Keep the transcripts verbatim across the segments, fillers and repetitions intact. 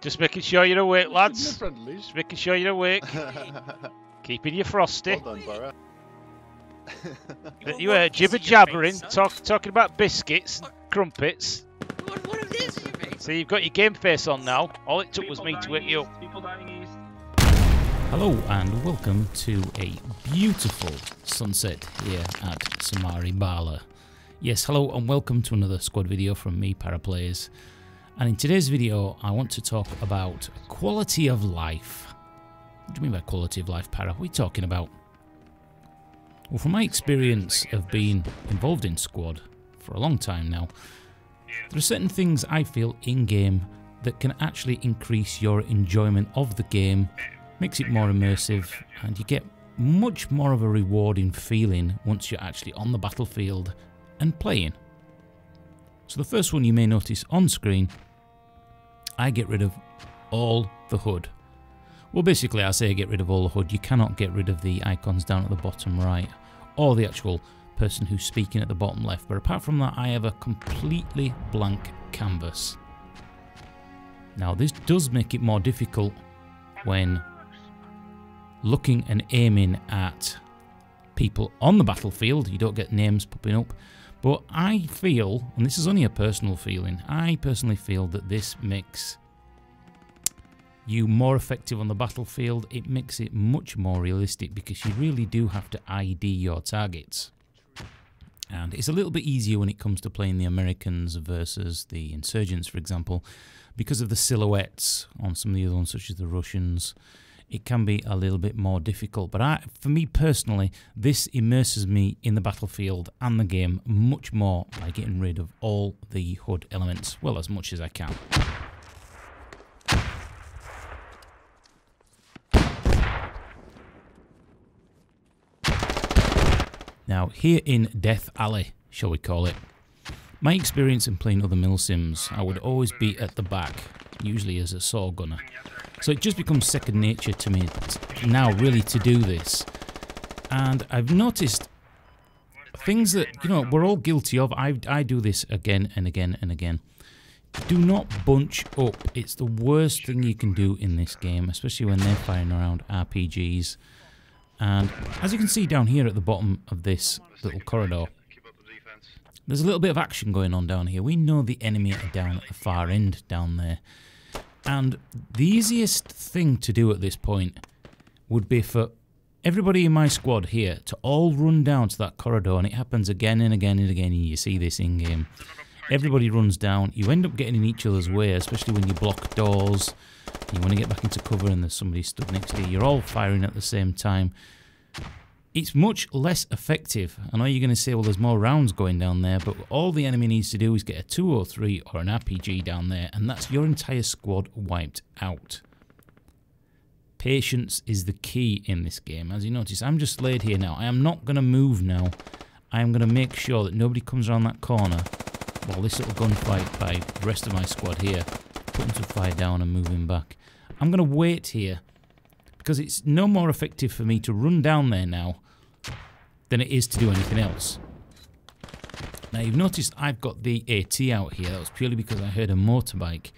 Just making sure you're awake, lads. Just making sure you're awake. Keeping you frosty. Well done, Borough. You were jibber jabbering, talk, talking about biscuits and crumpets. What, what is this, you mean? So you've got your game face on now. All it took people was me to wake east. you up. Hello and welcome to a beautiful sunset here at Samari Bala. Yes, hello and welcome to another Squad video from me, Para Players. And in today's video, I want to talk about quality of life. What do you mean by quality of life, Para? What are you talking about? Well, from my experience of being involved in Squad for a long time now, there are certain things I feel in-game that can actually increase your enjoyment of the game, makes it more immersive, and you get much more of a rewarding feeling once you're actually on the battlefield and playing. So the first one you may notice on screen, I get rid of all the H U D. Well, basically I say get rid of all the H U D. You cannot get rid of the icons down at the bottom right, or the actual person who's speaking at the bottom left, but apart from that I have a completely blank canvas. Now this does make it more difficult when looking and aiming at people on the battlefield. You don't get names popping up, but I feel, and this is only a personal feeling, I personally feel that this makes you more effective on the battlefield. It makes it much more realistic because you really do have to I D your targets, and it's a little bit easier when it comes to playing the Americans versus the insurgents, for example, because of the silhouettes on some of the other ones, such as the Russians. It can be a little bit more difficult, but I, for me personally, this immerses me in the battlefield and the game much more by getting rid of all the H U D elements, well, as much as I can. Now, here in Death Alley, shall we call it, my experience in playing other mil sims, I would always be at the back, usually as a saw gunner. So it just becomes second nature to me now, really, to do this. And I've noticed things that, you know, we're all guilty of. I, I do this again and again and again. Do not bunch up. It's the worst thing you can do in this game, especially when they're firing around R P Gs. And as you can see down here at the bottom of this little corridor, there's a little bit of action going on down here. We know the enemy are down at the far end down there. And the easiest thing to do at this point would be for everybody in my squad here to all run down to that corridor, and it happens again and again and again, and you see this in-game. Everybody runs down. You end up getting in each other's way, especially when you block doors. You want to get back into cover and there's somebody stood next to you. You're all firing at the same time. It's much less effective. I know you're going to say, well, there's more rounds going down there, but all the enemy needs to do is get a two oh three or an R P G down there, and that's your entire squad wiped out. Patience is the key in this game. As you notice, I'm just laid here now. I am not going to move now. I am going to make sure that nobody comes around that corner while this little gunfight by the rest of my squad here, putting some fire down and moving back. I'm going to wait here because it's no more effective for me to run down there now than it is to do anything else. Now you've noticed I've got the AT out here. That was purely because I heard a motorbike.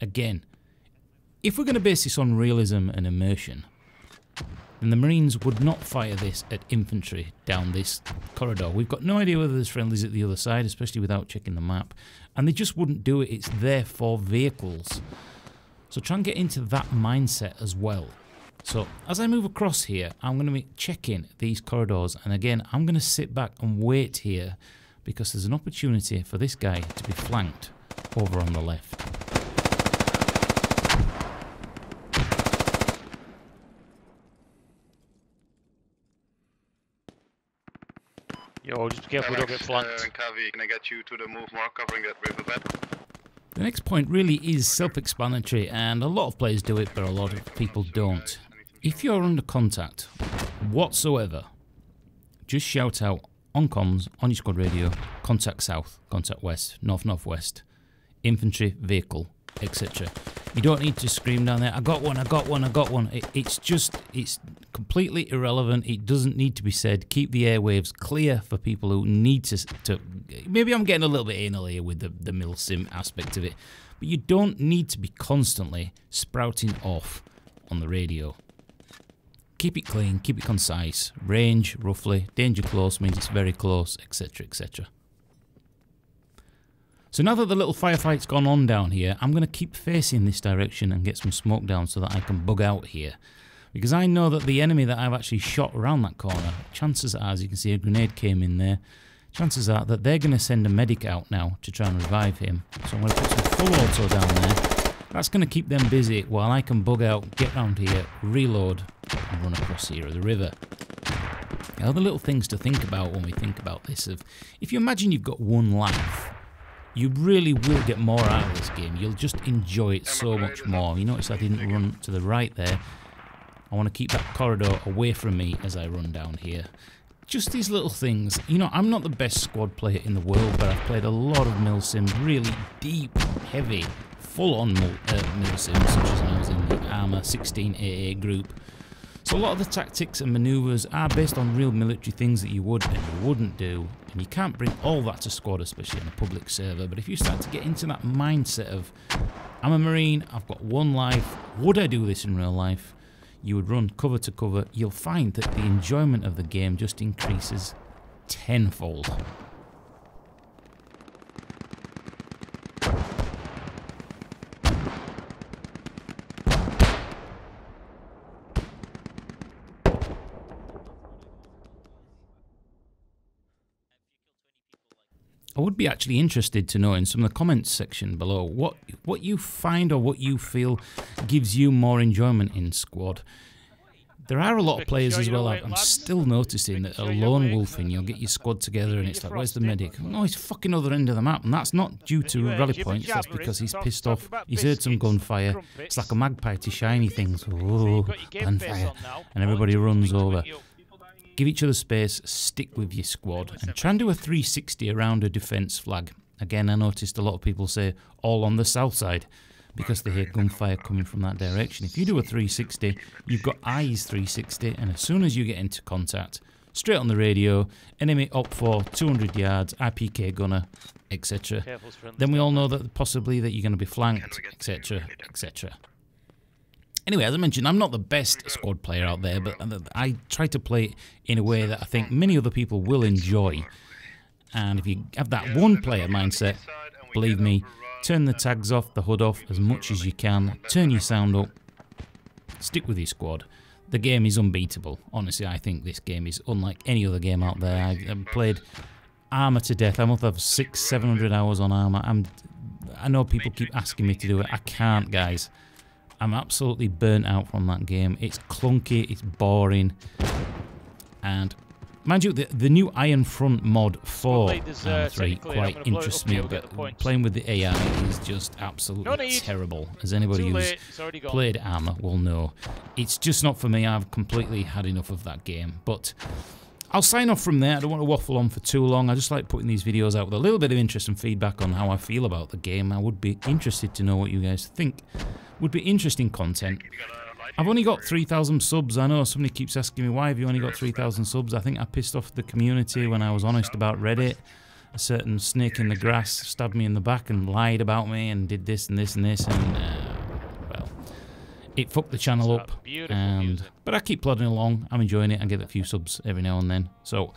Again, if we're going to base this on realism and immersion, then the Marines would not fire this at infantry down this corridor. We've got no idea whether there's friendlies at the other side, especially without checking the map, and they just wouldn't do it. It's there for vehicles. So try and get into that mindset as well. So as I move across here, I'm going to be checking these corridors, and again, I'm going to sit back and wait here because there's an opportunity for this guy to be flanked over on the left. Yo, just be careful we don't get flanked. The next point really is self-explanatory, and a lot of players do it, but a lot of people don't. If you're under contact whatsoever, just shout out on comms, on your squad radio, contact south, contact west, north, northwest, infantry, vehicle, et cetera. You don't need to scream down there, I got one, I got one, I got one. It, it's just, it's completely irrelevant. It doesn't need to be said. Keep the airwaves clear for people who need to, to maybe I'm getting a little bit anal here with the, the mil sim aspect of it, But you don't need to be constantly sprouting off on the radio. Keep it clean, keep it concise, range roughly, danger close means it's very close, et cetera, et cetera. So now that the little firefight's gone on down here, I'm going to keep facing this direction and get some smoke down so that I can bug out here. Because I know that the enemy that I've actually shot around that corner, chances are, as you can see, a grenade came in there, chances are that they're going to send a medic out now to try and revive him. So I'm going to put some full auto down there. That's going to keep them busy while I can bug out, get round here, reload, and run across here at the river. Now, other little things to think about when we think about this. Of, if you imagine you've got one life, you really will get more out of this game. You'll just enjoy it so much more. You notice I didn't run to the right there. I want to keep that corridor away from me as I run down here. Just these little things. You know, I'm not the best squad player in the world, but I've played a lot of milsim, really deep, heavy, full-on mil uh, milsim, such as when I was in the Arma sixteen A A group. So a lot of the tactics and manoeuvres are based on real military things that you would and you wouldn't do, and you can't bring all that to squad, especially on a public server. But if you start to get into that mindset of, I'm a Marine, I've got one life, would I do this in real life? You would run cover to cover, you'll find that the enjoyment of the game just increases tenfold. I would be actually interested to know in some of the comments section below what what you find or what you feel gives you more enjoyment in Squad. There are a lot of players as well, I'm still noticing that a lone wolfing, you'll get your squad together and it's like, where's the medic? Oh, he's fucking other end of the map, and that's not due to rally points, that's because he's pissed off, he's heard some gunfire, it's like a magpie to shiny things, oh, gunfire, and everybody runs over. Give each other space, stick with your squad, and try and do a three sixty around a defence flag. Again, I noticed a lot of people say, all on the south side, because they hear gunfire coming from that direction. If you do a three sixty, you've got eyes three sixty, and as soon as you get into contact, straight on the radio, enemy op for two hundred yards, I P K gunner, et cetera. Then we all know that possibly that you're going to be flanked, et cetera, et cetera. Anyway, as I mentioned, I'm not the best squad player out there, but I try to play it in a way that I think many other people will enjoy. And if you have that one-player mindset, believe me, turn the tags off, the H U D off as much as you can, turn your sound up, stick with your squad. The game is unbeatable. Honestly, I think this game is unlike any other game out there. I've played Arma to death. I must have six, seven hundred hours on Arma. I'm, I know people keep asking me to do it. I can't, guys. I'm absolutely burnt out from that game. It's clunky, it's boring, and mind you, the, the new Iron Front mod for Arma three quite interests me, but playing with the A I is just absolutely terrible, as anybody who's played Arma will know. It's just not for me, I've completely had enough of that game, but I'll sign off from there. I don't want to waffle on for too long. I just like putting these videos out with a little bit of interest and feedback on how I feel about the game. I would be interested to know what you guys think would be interesting content. I've only got three thousand subs. I know somebody keeps asking me, why have you only got three thousand subs? I think I pissed off the community when I was honest about Reddit. A certain snake in the grass stabbed me in the back and lied about me and did this and this and this, and uh, well, it fucked the channel up. And but I keep plodding along. I'm enjoying it. I get a few subs every now and then. So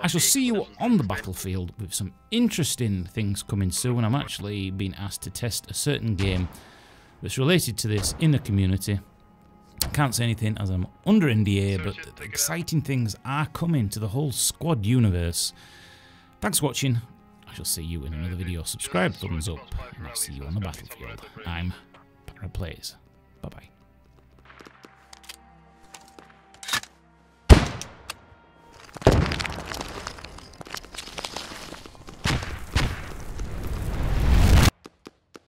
I shall see you on the battlefield with some interesting things coming soon. I'm actually being asked to test a certain game that's related to this in the community. I can't say anything as I'm under N D A, but the exciting things are coming to the whole Squad universe. Thanks for watching. I shall see you in another video. Subscribe, thumbs up, and I'll see you on the battlefield. I'm Para Players. Bye-bye.